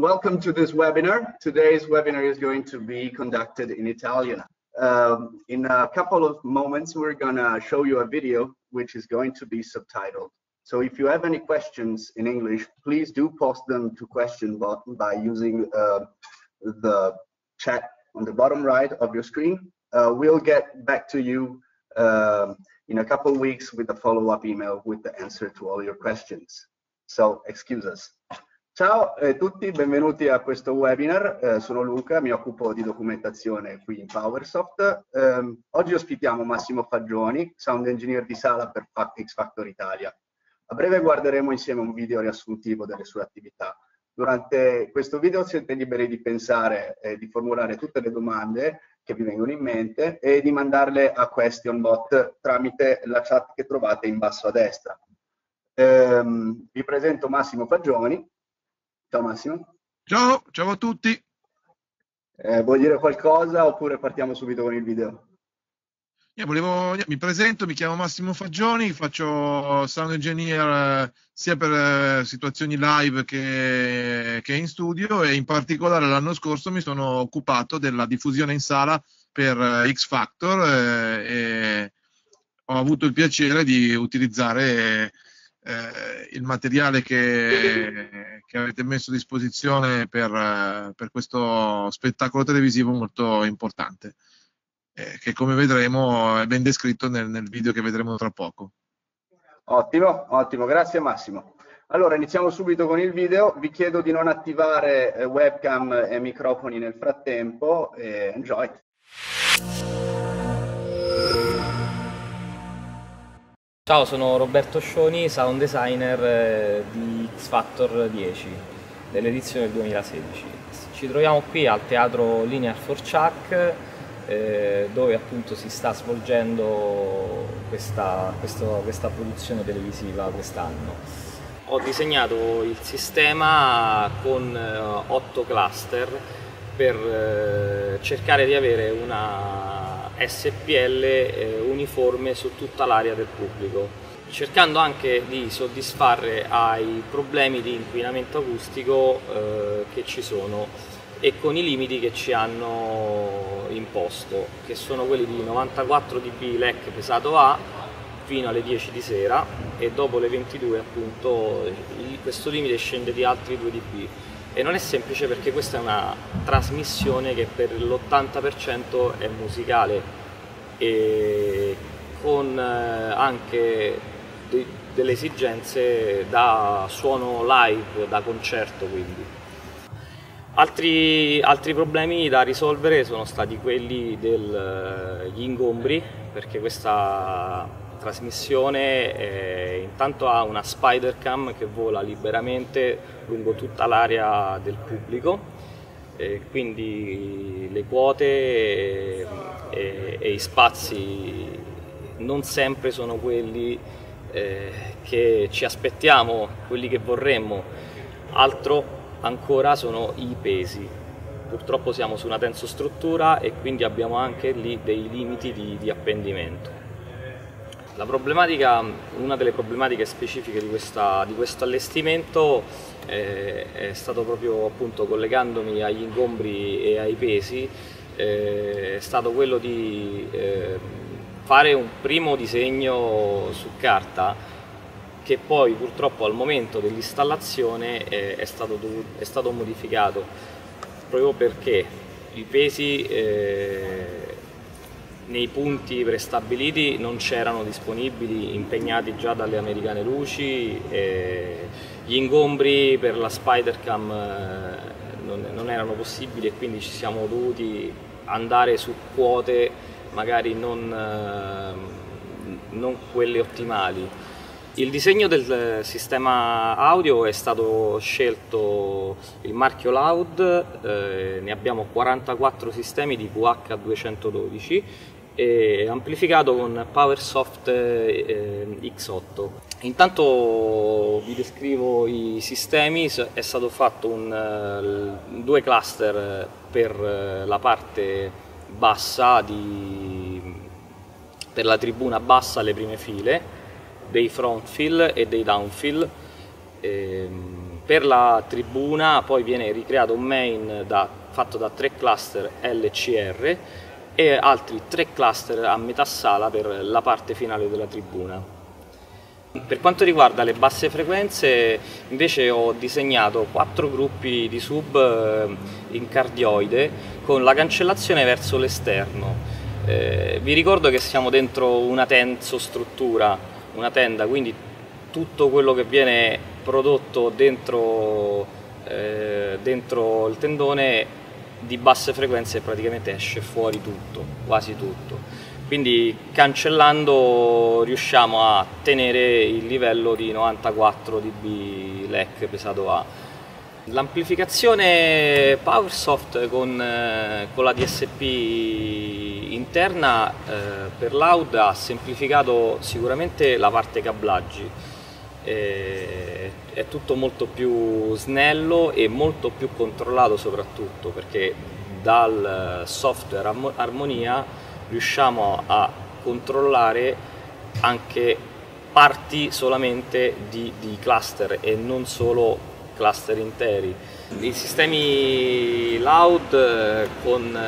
Welcome to this webinar. Today's webinar is going to be conducted in Italian. In a couple of moments, we're gonna show you a video which is going to be subtitled. So if you have any questions in English, please do post them to question button by using the chat on the bottom right of your screen. We'll get back to you in a couple of weeks with a follow-up email with the answer to all your questions. So excuse us. Ciao a tutti, benvenuti a questo webinar. Sono Luca, mi occupo di documentazione qui in PowerSoft. Oggi ospitiamo Massimo Faggioni, sound engineer di sala per X Factor Italia. A breve guarderemo insieme un video riassuntivo delle sue attività. Durante questo video siete liberi di pensare e di formulare tutte le domande che vi vengono in mente e di mandarle a Question Bot tramite la chat che trovate in basso a destra. Vi presento Massimo Faggioni. Ciao Massimo. Ciao, ciao a tutti. Vuoi dire qualcosa oppure partiamo subito con il video? Mi presento, mi chiamo Massimo Faggioni, faccio sound engineer sia per situazioni live che in studio, e in particolare l'anno scorso mi sono occupato della diffusione in sala per X Factor e ho avuto il piacere di utilizzare il materiale che avete messo a disposizione per questo spettacolo televisivo molto importante, che come vedremo è ben descritto nel video che vedremo tra poco. Ottimo, ottimo, grazie Massimo. Allora iniziamo subito con il video, vi chiedo di non attivare webcam e microfoni nel frattempo e enjoy! Ciao, sono Roberto Scioni, sound designer di X Factor 10 dell'edizione del 2016. Ci troviamo qui al Teatro Linear Ciak, dove appunto si sta svolgendo questa produzione televisiva quest'anno. Ho disegnato il sistema con 8 cluster per cercare di avere una SPL uniforme su tutta l'area del pubblico, cercando anche di soddisfare ai problemi di inquinamento acustico che ci sono e con i limiti che ci hanno imposto, che sono quelli di 94 dB LEC pesato A fino alle 10 di sera, e dopo le 22 appunto questo limite scende di altri 2 dB. E non è semplice perché questa è una trasmissione che per l'80% è musicale e con anche delle esigenze da suono live, da concerto quindi. Altri problemi da risolvere sono stati quelli degli ingombri, perché questa trasmissione intanto ha una spider cam che vola liberamente lungo tutta l'area del pubblico, quindi le quote e i spazi non sempre sono quelli che ci aspettiamo, quelli che vorremmo. Altro ancora sono i pesi. Purtroppo siamo su una tensostruttura e quindi abbiamo anche lì dei limiti di appendimento. La problematica, una delle problematiche specifiche di questo allestimento è stato proprio, appunto, collegandomi agli ingombri e ai pesi, è stato quello di fare un primo disegno su carta che poi purtroppo al momento dell'installazione è stato modificato, proprio perché i pesi nei punti prestabiliti non c'erano disponibili, impegnati già dalle americane luci, gli ingombri per la Spidercam non erano possibili e quindi ci siamo dovuti andare su quote magari non quelle ottimali. Il disegno del sistema audio è stato scelto il marchio Loud, ne abbiamo 44 sistemi di VH212 amplificato con PowerSoft X8. Intanto vi descrivo i sistemi. È stato fatto due cluster per la parte bassa, per la tribuna bassa, le prime file, dei front fill e dei down fill, Per la tribuna poi viene ricreato un main fatto da 3 cluster LCR e altri 3 cluster a metà sala per la parte finale della tribuna. Per quanto riguarda le basse frequenze, invece ho disegnato 4 gruppi di sub in cardioide con la cancellazione verso l'esterno. Vi ricordo che siamo dentro una tensostruttura, una tenda, quindi tutto quello che viene prodotto dentro il tendone di basse frequenze praticamente esce fuori tutto, quasi tutto. Quindi cancellando riusciamo a tenere il livello di 94 dB LEC pesato A. L'amplificazione PowerSoft con la DSP interna per Loud ha semplificato sicuramente la parte cablaggi. È tutto molto più snello e molto più controllato soprattutto perché dal software Armonia riusciamo a controllare anche parti solamente di cluster e non solo cluster interi. I sistemi Loud con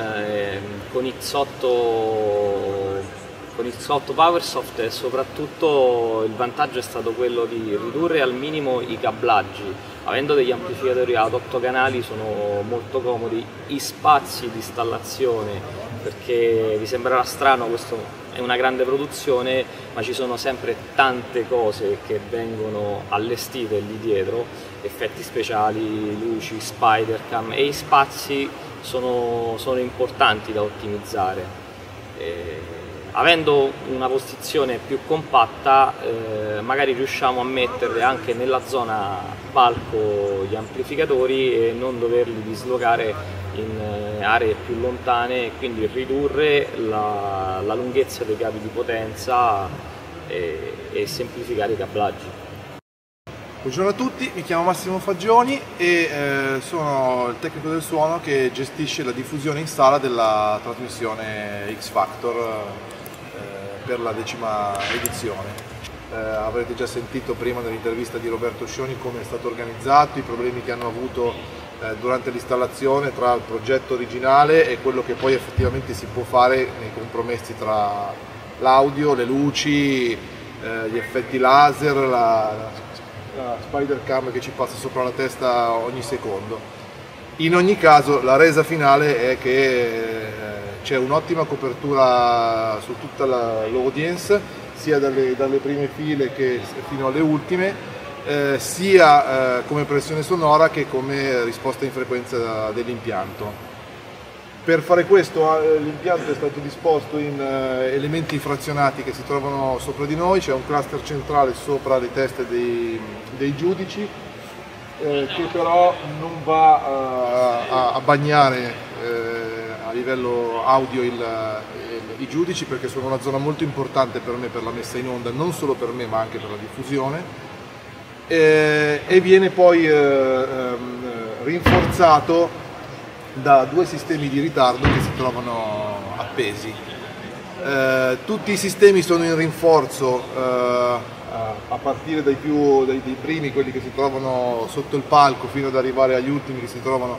X8 PowerSoft e soprattutto il vantaggio è stato quello di ridurre al minimo i cablaggi. Avendo degli amplificatori ad 8 canali sono molto comodi, i spazi di installazione, perché vi sembrerà strano, questa è una grande produzione, ma ci sono sempre tante cose che vengono allestite lì dietro, effetti speciali, luci, spider cam, e i spazi sono importanti da ottimizzare. Avendo una posizione più compatta magari riusciamo a mettere anche nella zona palco gli amplificatori e non doverli dislocare in aree più lontane e quindi ridurre la lunghezza dei cavi di potenza e semplificare i cablaggi. Buongiorno a tutti, mi chiamo Massimo Faggioni e sono il tecnico del suono che gestisce la diffusione in sala della trasmissione X Factor per la 10ª edizione. Avrete già sentito prima nell'intervista di Roberto Scioni come è stato organizzato, i problemi che hanno avuto durante l'installazione tra il progetto originale e quello che poi effettivamente si può fare nei compromessi tra l'audio, le luci, gli effetti laser, la spider cam che ci passa sopra la testa ogni secondo. In ogni caso la resa finale è che c'è un'ottima copertura su tutta l'audience, sia dalle prime file che fino alle ultime, sia come pressione sonora che come risposta in frequenza dell'impianto. Per fare questo l'impianto è stato disposto in elementi frazionati che si trovano sopra di noi, c'è un cluster centrale sopra le teste dei giudici che però non va a bagnare a livello audio i giudici, perché sono una zona molto importante per me per la messa in onda, non solo per me ma anche per la diffusione, e viene poi rinforzato da 2 sistemi di ritardo che si trovano appesi. Tutti i sistemi sono in rinforzo a partire dai primi, quelli che si trovano sotto il palco, fino ad arrivare agli ultimi che si trovano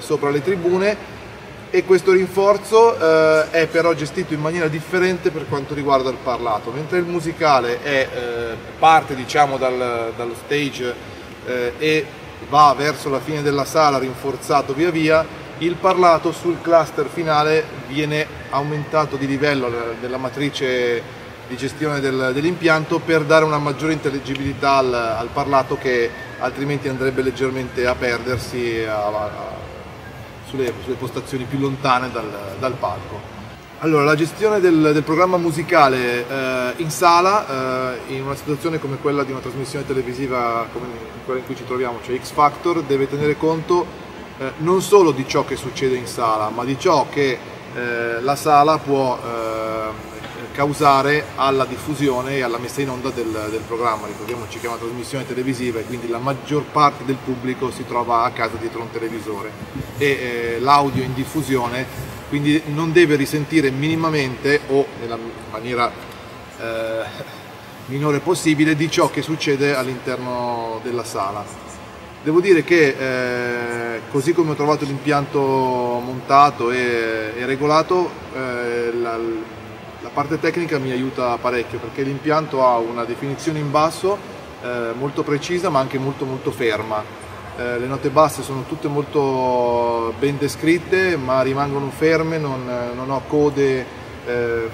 sopra le tribune, e questo rinforzo è però gestito in maniera differente per quanto riguarda il parlato. Mentre il musicale parte diciamo dallo stage e va verso la fine della sala rinforzato via via, il parlato sul cluster finale viene aumentato di livello della matrice di gestione dell'impianto per dare una maggiore intelligibilità al parlato, che altrimenti andrebbe leggermente a perdersi sulle postazioni più lontane dal palco. Allora, la gestione del programma musicale in sala, in una situazione come quella di una trasmissione televisiva come quella in cui ci troviamo, cioè X Factor, deve tenere conto non solo di ciò che succede in sala, ma di ciò che la sala può causare alla diffusione e alla messa in onda del programma. Ricordiamoci che è una trasmissione televisiva e quindi la maggior parte del pubblico si trova a casa dietro un televisore e l'audio in diffusione quindi non deve risentire minimamente o nella maniera minore possibile di ciò che succede all'interno della sala. Devo dire che così come ho trovato l'impianto montato e regolato, la parte tecnica mi aiuta parecchio, perché l'impianto ha una definizione in basso molto precisa, ma anche molto ferma. Le note basse sono tutte molto ben descritte, ma rimangono ferme, non ho code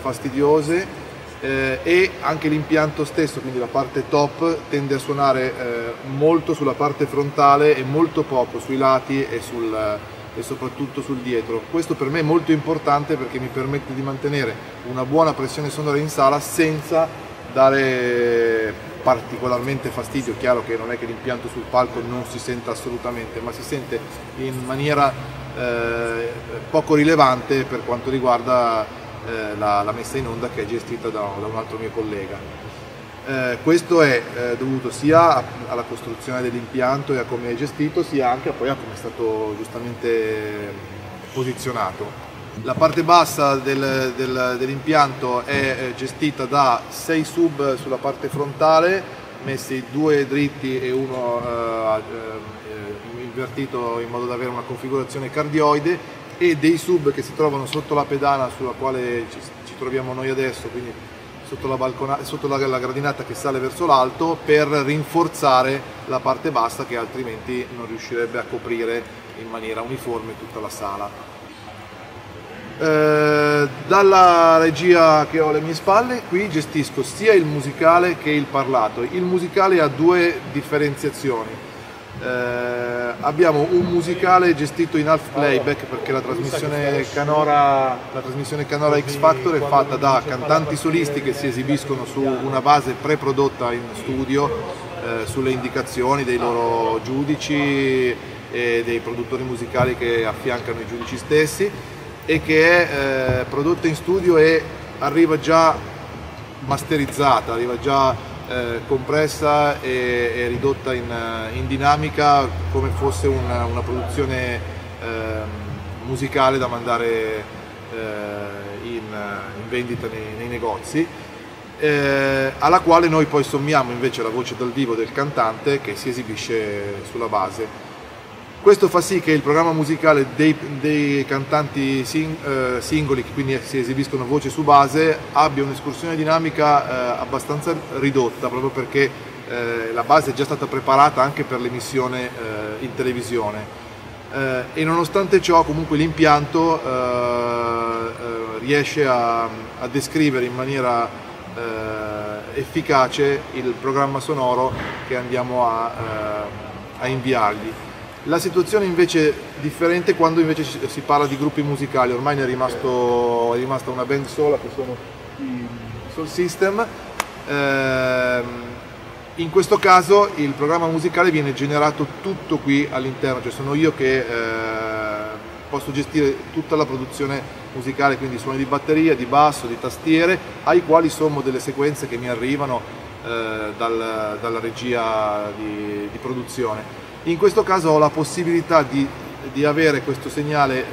fastidiose. E anche l'impianto stesso, quindi la parte top, tende a suonare molto sulla parte frontale e molto poco sui lati e soprattutto sul dietro. Questo per me è molto importante, perché mi permette di mantenere una buona pressione sonora in sala senza dare particolarmente fastidio. Chiaro che non è che l'impianto sul palco non si senta assolutamente, ma si sente in maniera poco rilevante per quanto riguarda la messa in onda, che è gestita da un altro mio collega. Questo è dovuto sia alla costruzione dell'impianto e a come è gestito, sia anche poi a come è stato giustamente posizionato. La parte bassa dell'impianto è gestita da 6 sub sulla parte frontale, messi 2 dritti e uno invertito, in modo da avere una configurazione cardioide, e dei sub che si trovano sotto la pedana sulla quale ci troviamo noi adesso, quindi sotto la gradinata che sale verso l'alto, per rinforzare la parte bassa che altrimenti non riuscirebbe a coprire in maniera uniforme tutta la sala. Dalla regia che ho alle mie spalle qui gestisco sia il musicale che il parlato. Il musicale ha due differenziazioni. Abbiamo un musicale gestito in half playback, perché la trasmissione canora X Factor è fatta da cantanti solisti che si esibiscono su una base preprodotta in studio, sulle indicazioni dei loro giudici e dei produttori musicali che affiancano i giudici stessi, e che è prodotta in studio e arriva già masterizzata, arriva già compressa e ridotta in dinamica, come fosse una produzione musicale da mandare in vendita nei negozi, alla quale noi poi sommiamo invece la voce dal vivo del cantante che si esibisce sulla base. Questo fa sì che il programma musicale dei cantanti singoli, che quindi si esibiscono voce su base, abbia un'escursione dinamica abbastanza ridotta, proprio perché la base è già stata preparata anche per l'emissione in televisione. E nonostante ciò comunque l'impianto riesce a descrivere in maniera efficace il programma sonoro che andiamo a inviargli. La situazione invece è differente quando invece si parla di gruppi musicali. Ormai è rimasta una band sola, che sono i Soul System. In questo caso il programma musicale viene generato tutto qui all'interno, cioè sono io che posso gestire tutta la produzione musicale, quindi suoni di batteria, di basso, di tastiere, ai quali sommo delle sequenze che mi arrivano dalla regia di produzione. In questo caso ho la possibilità di avere questo segnale,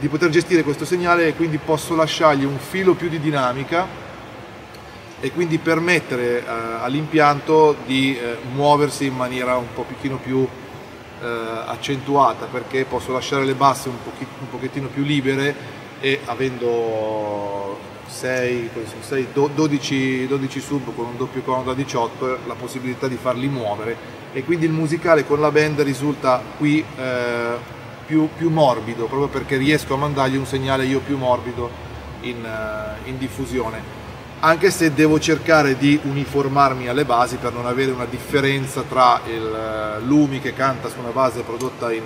di poter gestire questo segnale, e quindi posso lasciargli un filo più di dinamica e quindi permettere all'impianto di muoversi in maniera un pochino più accentuata, perché posso lasciare le basse un pochettino più libere, e avendo 12 sub con un doppio cono da 18, la possibilità di farli muovere, e quindi il musicale con la band risulta qui più morbido, proprio perché riesco a mandargli un segnale io più morbido in diffusione, anche se devo cercare di uniformarmi alle basi per non avere una differenza tra l'UMI che canta su una base prodotta in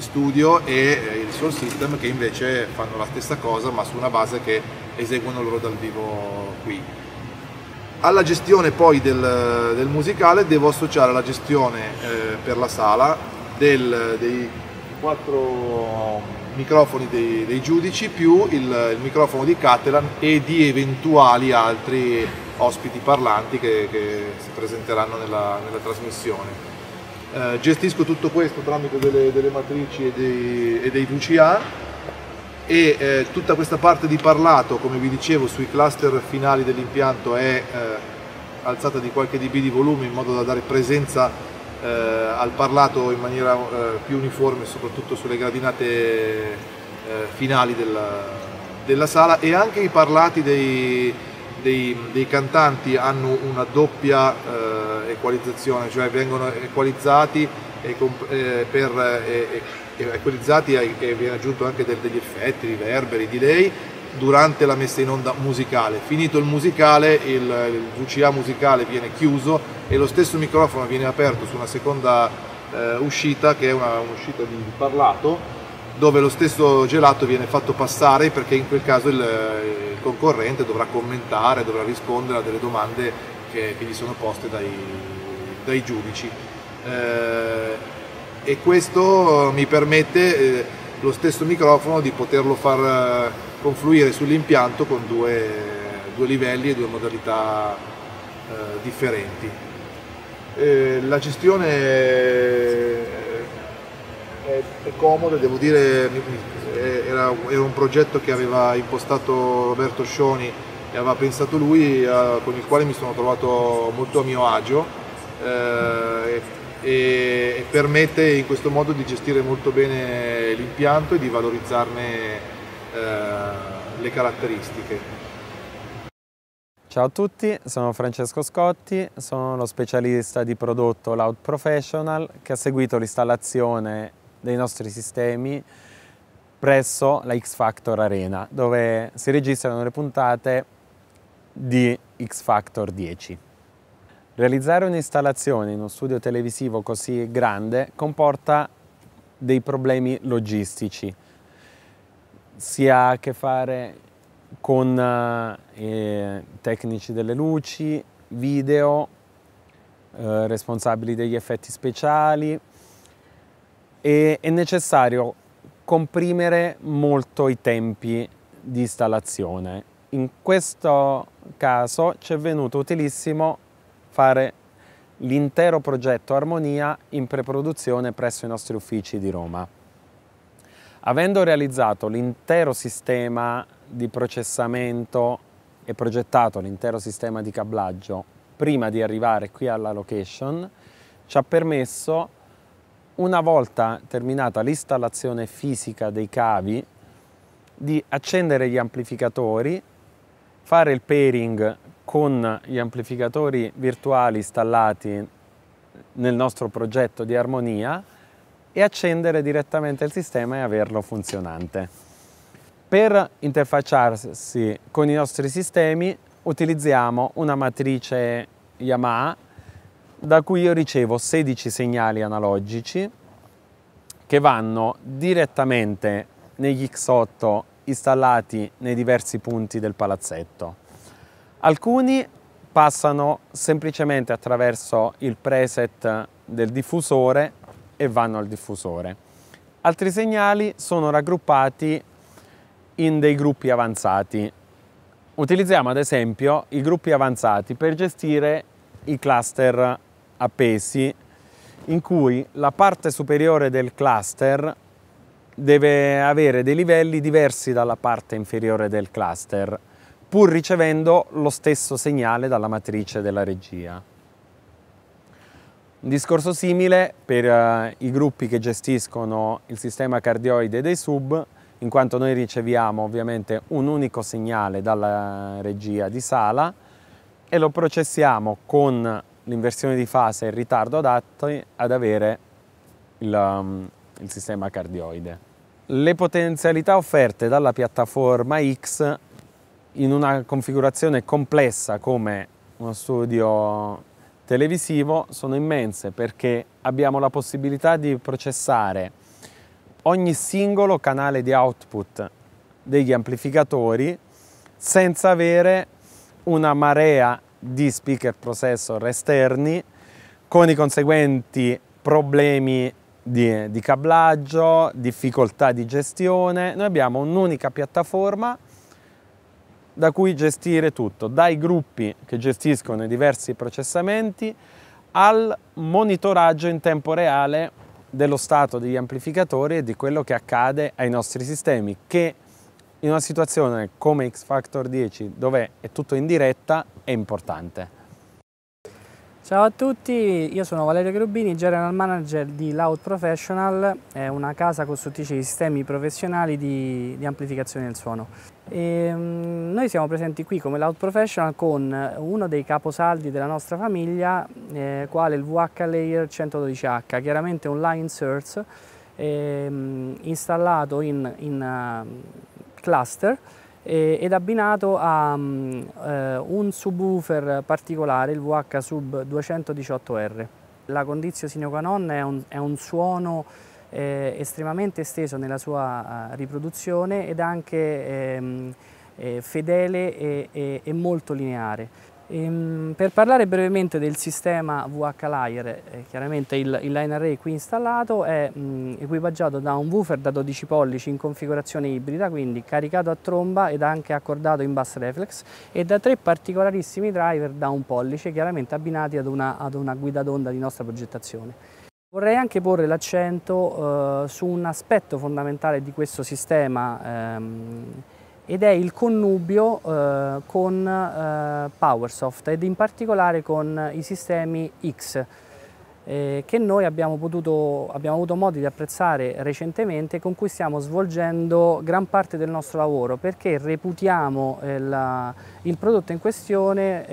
studio e il Soul System, che invece fanno la stessa cosa ma su una base che eseguono loro dal vivo qui. Alla gestione poi del musicale devo associare la gestione per la sala dei 4 microfoni dei giudici, più il microfono di Cattelan e di eventuali altri ospiti parlanti che si presenteranno nella trasmissione. Gestisco tutto questo tramite delle matrici e dei VCA, e tutta questa parte di parlato, come vi dicevo, sui cluster finali dell'impianto è alzata di qualche dB di volume in modo da dare presenza al parlato in maniera più uniforme, soprattutto sulle gradinate finali della sala. E anche i parlati dei cantanti hanno una doppia equalizzazione, cioè vengono equalizzati e viene aggiunto anche degli effetti, riverberi, delay durante la messa in onda musicale. Finito il musicale, il VCA musicale viene chiuso e lo stesso microfono viene aperto su una seconda uscita, che è un'uscita di parlato, dove lo stesso gelato viene fatto passare, perché in quel caso il concorrente dovrà commentare, dovrà rispondere a delle domande che gli sono poste dai giudici. E questo mi permette lo stesso microfono di poterlo far confluire sull'impianto con due livelli e due modalità differenti. La gestione è comoda, devo dire, era un progetto che aveva impostato Roberto Scioni e aveva pensato lui, con il quale mi sono trovato molto a mio agio, e permette in questo modo di gestire molto bene l'impianto e di valorizzarne le caratteristiche. Ciao a tutti, sono Francesco Scotti, sono lo specialista di prodotto Loud Professional che ha seguito l'installazione dei nostri sistemi presso la X Factor Arena, dove si registrano le puntate di X Factor 10. Realizzare un'installazione in uno studio televisivo così grande comporta dei problemi logistici. Si ha a che fare con tecnici delle luci, video, responsabili degli effetti speciali, e è necessario comprimere molto i tempi di installazione. In questo caso ci è venuto utilissimo fare l'intero progetto Armonia in preproduzione presso i nostri uffici di Roma. Avendo realizzato l'intero sistema di processamento e progettato l'intero sistema di cablaggio prima di arrivare qui alla location, ci ha permesso, una volta terminata l'installazione fisica dei cavi, di accendere gli amplificatori, fare il pairing con gli amplificatori virtuali installati nel nostro progetto di Armonia e accendere direttamente il sistema e averlo funzionante. Per interfacciarsi con i nostri sistemi utilizziamo una matrice Yamaha, da cui io ricevo 16 segnali analogici che vanno direttamente negli X8 installati nei diversi punti del palazzetto. Alcuni passano semplicemente attraverso il preset del diffusore e vanno al diffusore. Altri segnali sono raggruppati in dei gruppi avanzati. Utilizziamo ad esempio i gruppi avanzati per gestire i cluster appesi, in cui la parte superiore del cluster deve avere dei livelli diversi dalla parte inferiore del cluster, pur ricevendo lo stesso segnale dalla matrice della regia. Un discorso simile per i gruppi che gestiscono il sistema cardioide dei sub, in quanto noi riceviamo ovviamente un unico segnale dalla regia di sala e lo processiamo con l'inversione di fase e il ritardo adatti ad avere il sistema cardioide. Le potenzialità offerte dalla piattaforma X in una configurazione complessa come uno studio televisivo sono immense, perché abbiamo la possibilità di processare ogni singolo canale di output degli amplificatori senza avere una marea di speaker processor esterni con i conseguenti problemi di cablaggio, difficoltà di gestione. Noi abbiamo un'unica piattaforma da cui gestire tutto, dai gruppi che gestiscono i diversi processamenti al monitoraggio in tempo reale dello stato degli amplificatori e di quello che accade ai nostri sistemi, che in una situazione come X Factor 10, dove è tutto in diretta, è importante. Ciao a tutti, io sono Valerio Cherubini, General Manager di Loud Professional, è una casa costruttrice di sistemi professionali di amplificazione del suono. Noi siamo presenti qui come Loud Professional con uno dei caposaldi della nostra famiglia, quale il VH Layer 112H, chiaramente un line source installato in cluster ed abbinato a un subwoofer particolare, il VHSUB 218R. La condizio sine qua non è un suono estremamente esteso nella sua riproduzione ed anche fedele e molto lineare. Per parlare brevemente del sistema VH Layer, chiaramente il line array qui installato è equipaggiato da un woofer da 12 pollici in configurazione ibrida, quindi caricato a tromba ed anche accordato in bass reflex, e da tre particolarissimi driver da 1 pollice, chiaramente abbinati ad una guida d'onda di nostra progettazione. Vorrei anche porre l'accento su un aspetto fondamentale di questo sistema ed è il connubio con PowerSoft ed in particolare con i sistemi X che noi abbiamo avuto modo di apprezzare recentemente, con cui stiamo svolgendo gran parte del nostro lavoro, perché reputiamo il prodotto in questione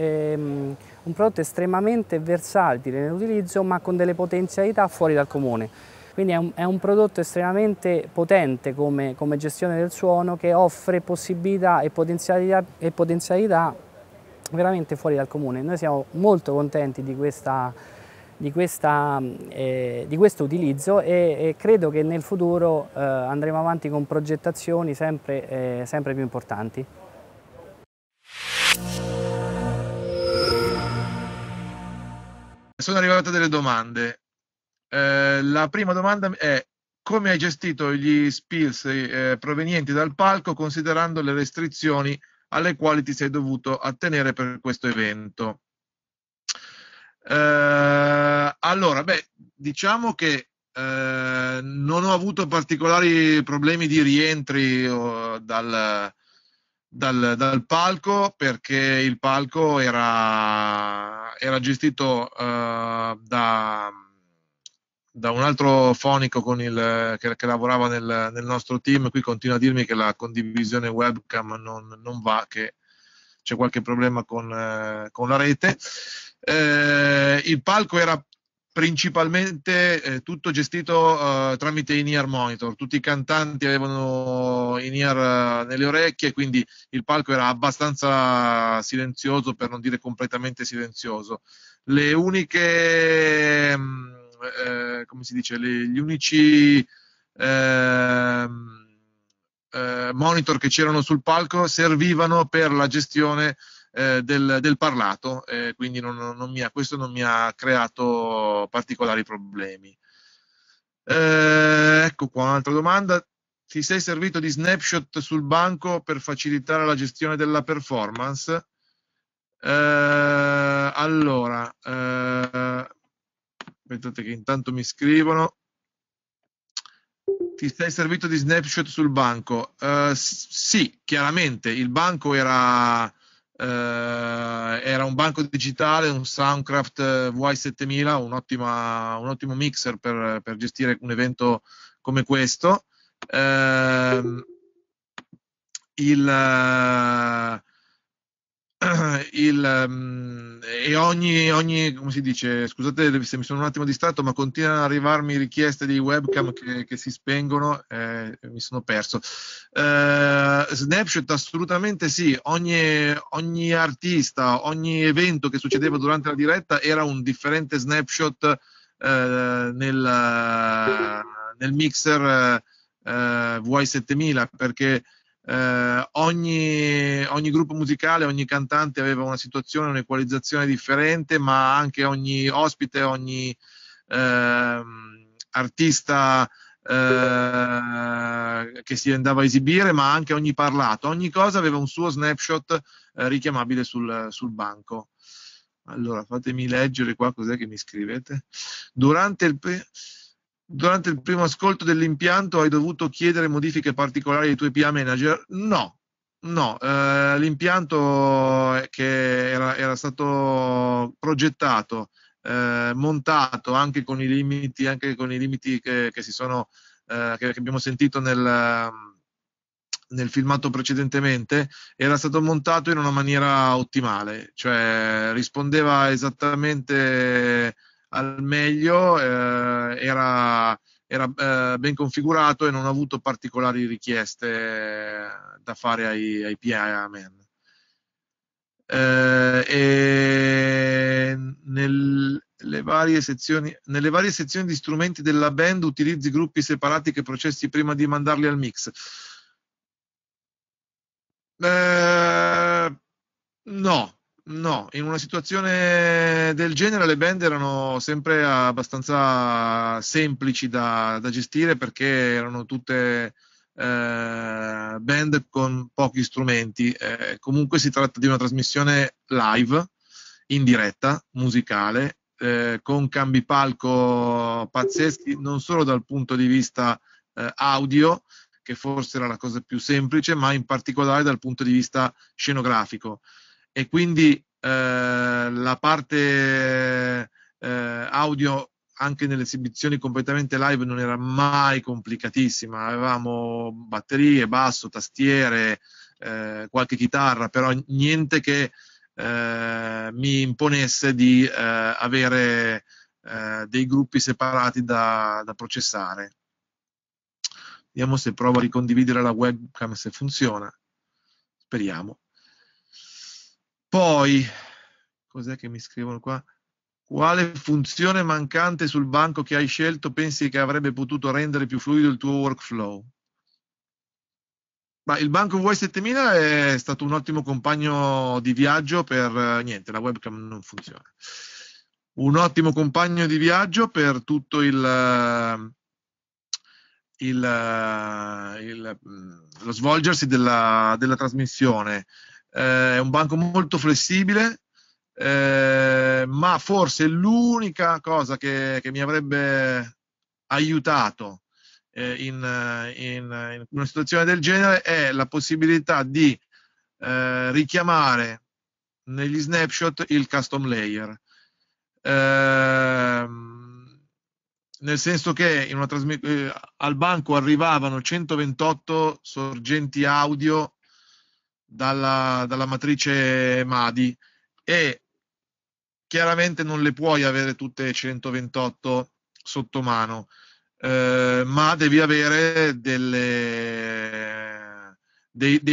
un prodotto estremamente versatile nell'utilizzo, ma con delle potenzialità fuori dal comune. Quindi è un prodotto estremamente potente come gestione del suono, che offre possibilità e potenzialità veramente fuori dal comune. Noi siamo molto contenti di questo utilizzo e credo che nel futuro andremo avanti con progettazioni sempre più importanti. Sono arrivate delle domande. La prima domanda è: come hai gestito gli spills provenienti dal palco, considerando le restrizioni alle quali ti sei dovuto attenere per questo evento? Allora, diciamo che non ho avuto particolari problemi di rientri dal palco, perché il palco era gestito da un altro fonico che lavorava nel nostro team. Qui continua a dirmi che la condivisione webcam non va, che c'è qualche problema con la rete. Il palco era principalmente tutto gestito tramite in-ear monitor. Tutti i cantanti avevano in-ear nelle orecchie, quindi il palco era abbastanza silenzioso, per non dire completamente silenzioso. Le uniche come si dice, gli unici monitor che c'erano sul palco servivano per la gestione del parlato, quindi questo non mi ha creato particolari problemi. Ecco qua un'altra domanda: ti sei servito di snapshot sul banco per facilitare la gestione della performance? Allora, aspettate che intanto mi scrivono. Ti sei servito di snapshot sul banco? Sì, chiaramente il banco era un banco digitale, un Soundcraft VI7000, un ottimo mixer per gestire un evento come questo. E ogni come si dice, scusate se mi sono un attimo distratto, ma continuano ad arrivarmi richieste di webcam che si spengono, mi sono perso. Snapshot assolutamente sì, ogni artista, ogni evento che succedeva durante la diretta era un differente snapshot nel mixer VI7000, perché ogni gruppo musicale, ogni cantante aveva una situazione, un'equalizzazione differente, ma anche ogni ospite, ogni artista che si andava a esibire, ma anche ogni parlato, ogni cosa aveva un suo snapshot richiamabile sul banco. Allora, fatemi leggere qua cos'è che mi scrivete. Durante il primo ascolto dell'impianto hai dovuto chiedere modifiche particolari ai tuoi PA manager? No, l'impianto che era stato progettato montato anche con i limiti, che si sono che abbiamo sentito nel filmato precedentemente, era stato montato in una maniera ottimale, cioè rispondeva esattamente al meglio, era ben configurato e non ha avuto particolari richieste da fare ai PA man. E nelle varie sezioni di strumenti della band utilizzi gruppi separati che processi prima di mandarli al mix? No, in una situazione del genere le band erano sempre abbastanza semplici da gestire, perché erano tutte band con pochi strumenti. Comunque si tratta di una trasmissione live, in diretta, musicale, con cambi palco pazzeschi, non solo dal punto di vista audio, che forse era la cosa più semplice, ma in particolare dal punto di vista scenografico. E quindi la parte audio anche nelle esibizioni completamente live non era mai complicatissima. Avevamo batterie, basso, tastiere, qualche chitarra, però niente che mi imponesse di avere dei gruppi separati da processare. Vediamo se provo a ricondividere la webcam, se funziona. Speriamo. Poi, cos'è che mi scrivono qua? Quale funzione mancante sul banco che hai scelto pensi che avrebbe potuto rendere più fluido il tuo workflow? Ma il banco VH7000 è stato un ottimo compagno di viaggio per... Niente, la webcam non funziona. Un ottimo compagno di viaggio per tutto lo svolgersi della trasmissione. È un banco molto flessibile, ma forse l'unica cosa che mi avrebbe aiutato in una situazione del genere è la possibilità di richiamare negli snapshot il custom layer, nel senso che al banco arrivavano 128 sorgenti audio dalla matrice MADI, e chiaramente non le puoi avere tutte 128 sotto mano, ma devi avere dei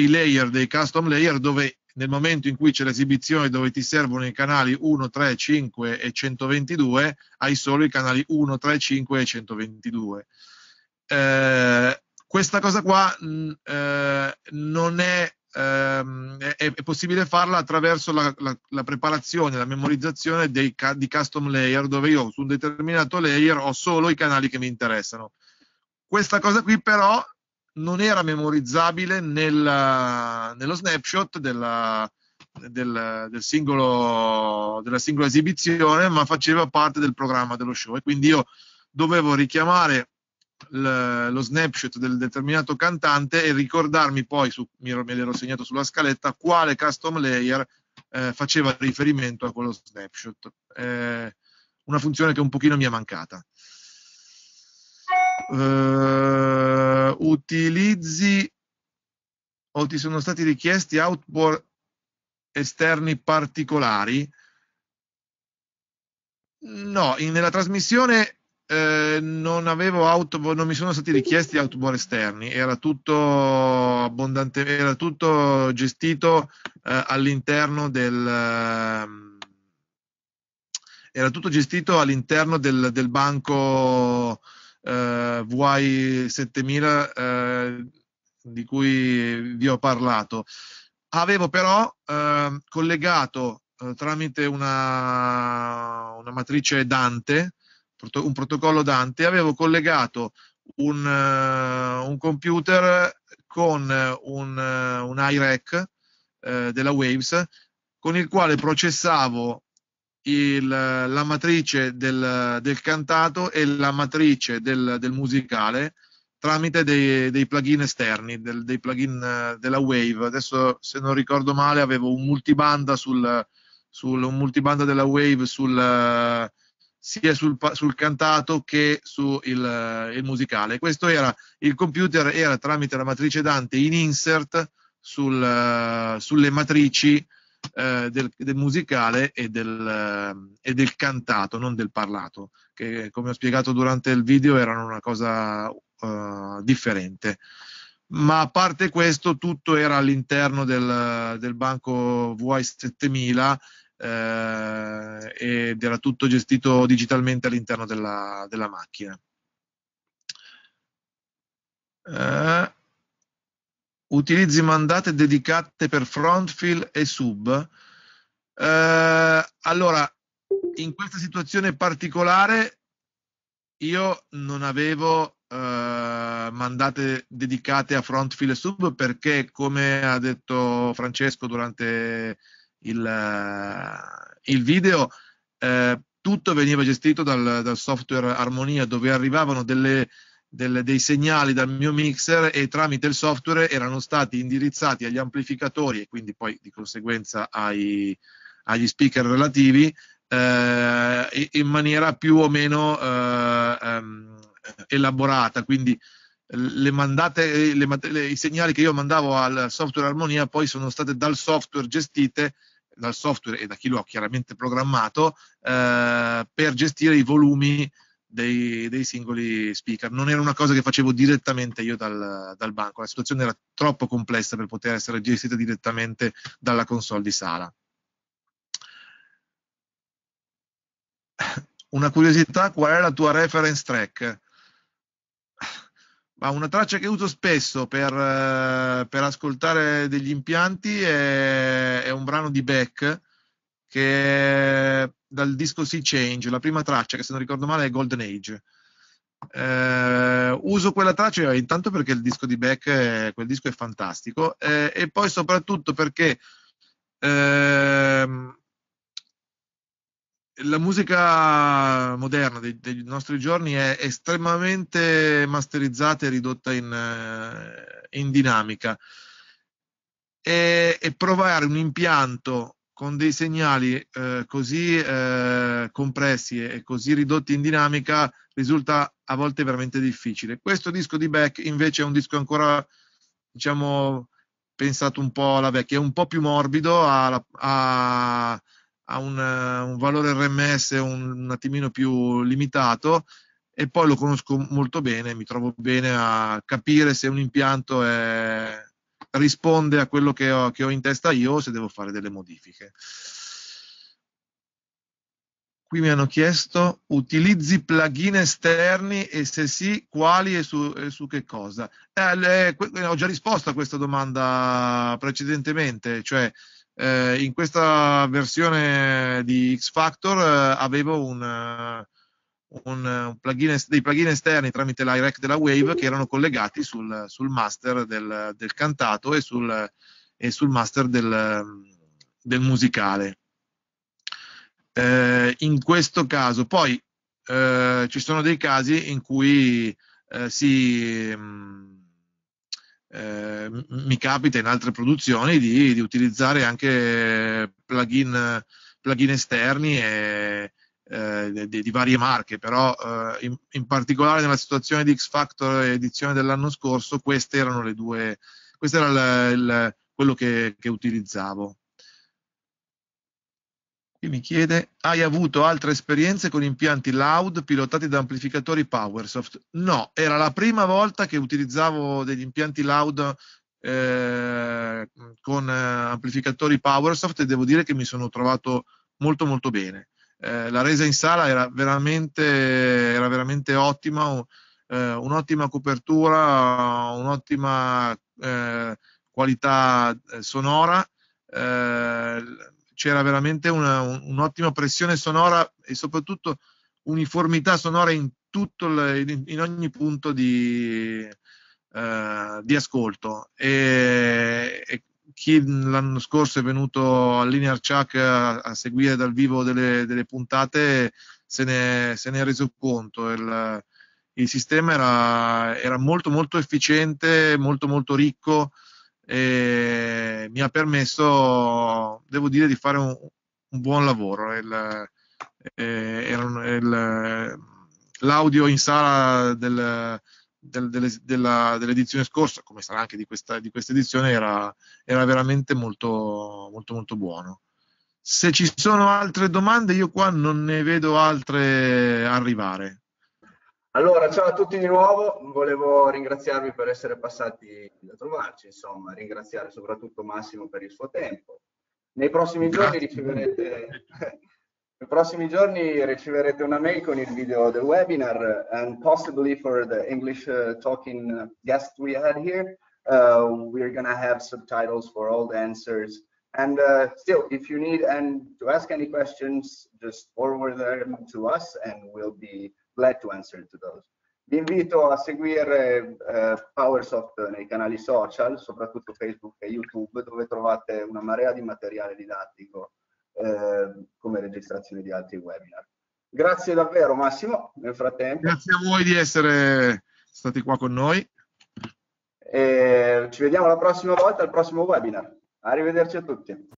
layer, dei custom layer, dove nel momento in cui c'è l'esibizione dove ti servono i canali 1, 3, 5 e 122, hai solo i canali 1, 3, 5 e 122. Questa cosa qua non è... è possibile farla attraverso la preparazione, la memorizzazione di custom layer, dove io su un determinato layer ho solo i canali che mi interessano. Questa cosa qui però non era memorizzabile nello snapshot della singola esibizione, ma faceva parte del programma dello show, e quindi io dovevo richiamare lo snapshot del determinato cantante e ricordarmi poi, me l'ero segnato sulla scaletta, quale custom layer faceva riferimento a quello snapshot. Una funzione che un pochino mi è mancata. Utilizzi o ti sono stati richiesti outboard esterni particolari? No, nella trasmissione non mi sono stati richiesti outboard esterni, era tutto gestito all'interno del banco VH7000 di cui vi ho parlato. Avevo però collegato tramite una matrice Dante, un protocollo Dante, avevo collegato un computer con un iREC della Waves, con il quale processavo la matrice del cantato e la matrice del musicale tramite dei plugin esterni, dei plugin della Wave. Adesso, se non ricordo male, avevo un multibanda della Wave sia sul cantato che sul musicale. Questo era, il computer era tramite la matrice Dante in insert sulle matrici del musicale e del cantato, non del parlato, che come ho spiegato durante il video erano una cosa differente. Ma a parte questo, tutto era all'interno del banco VH7000 ed era tutto gestito digitalmente all'interno della macchina. Utilizzi mandate dedicate per front fill e sub. Allora, in questa situazione particolare io non avevo mandate dedicate a front fill e sub, perché come ha detto Francesco durante il video, tutto veniva gestito dal software Armonia, dove arrivavano dei segnali dal mio mixer e tramite il software erano stati indirizzati agli amplificatori e quindi poi di conseguenza agli speaker relativi in maniera più o meno elaborata. Quindi i segnali che io mandavo al software Armonia poi sono state dal software gestite, dal software e da chi lo ha chiaramente programmato, per gestire i volumi dei singoli speaker. Non era una cosa che facevo direttamente io dal banco, la situazione era troppo complessa per poter essere gestita direttamente dalla console di sala. Una curiosità: qual è la tua reference track? Ma una traccia che uso spesso per ascoltare degli impianti è un brano di Beck che è dal disco Sea Change, la prima traccia, che se non ricordo male è Golden Age. Uso quella traccia intanto perché il disco di Beck, quel disco è fantastico, e poi soprattutto perché la musica moderna dei nostri giorni è estremamente masterizzata e ridotta in dinamica, e provare un impianto con dei segnali così compressi e così ridotti in dinamica risulta a volte veramente difficile. Questo disco di Beck invece è un disco ancora, diciamo, pensato un po' alla vecchia, è un po' più morbido, ha un valore RMS un attimino più limitato, e poi lo conosco molto bene, mi trovo bene a capire se un impianto risponde a quello che ho in testa io, se devo fare delle modifiche. Qui mi hanno chiesto: utilizzi plugin esterni e se sì quali e su che cosa? Ho già risposto a questa domanda precedentemente, cioè in questa versione di X Factor avevo dei plugin esterni tramite l'iREC della Wave che erano collegati sul master del cantato e sul master del musicale. In questo caso poi ci sono dei casi in cui mi capita in altre produzioni di utilizzare anche plugin esterni di varie marche, però in particolare nella situazione di X Factor edizione dell'anno scorso queste erano le due, questo era quello che utilizzavo. Qui mi chiede: hai avuto altre esperienze con impianti Loud pilotati da amplificatori PowerSoft? No, era la prima volta che utilizzavo degli impianti Loud con amplificatori PowerSoft, e devo dire che mi sono trovato molto molto bene. La resa in sala era veramente ottima, un'ottima copertura, un'ottima qualità sonora, c'era veramente un'ottima pressione sonora e soprattutto uniformità sonora in tutto in ogni punto di ascolto. E chi l'anno scorso è venuto al Linear Chuck a seguire dal vivo delle puntate se ne è reso conto. Il sistema era molto molto efficiente, molto molto ricco, e mi ha permesso, devo dire, di fare un buon lavoro. l'audio in sala dell'edizione scorsa, come sarà anche di questa edizione, era veramente molto buono. Se ci sono altre domande, io qua non ne vedo altre arrivare. Allora, ciao a tutti di nuovo, volevo ringraziarvi per essere passati a trovarci, insomma, ringraziare soprattutto Massimo per il suo tempo. Nei prossimi giorni riceverete nei prossimi giorni riceverete una mail con il video del webinar and possibly for the English talking guest we had here, we're gonna have subtitles for all the answers. And still, if you need to ask any questions, just forward them to us and we'll be glad to answer to those. Vi invito a seguire PowerSoft nei canali social, soprattutto Facebook e YouTube, dove trovate una marea di materiale didattico, come registrazioni di altri webinar. Grazie davvero Massimo, nel frattempo. Grazie a voi di essere stati qua con noi. E ci vediamo la prossima volta, al prossimo webinar. Arrivederci a tutti.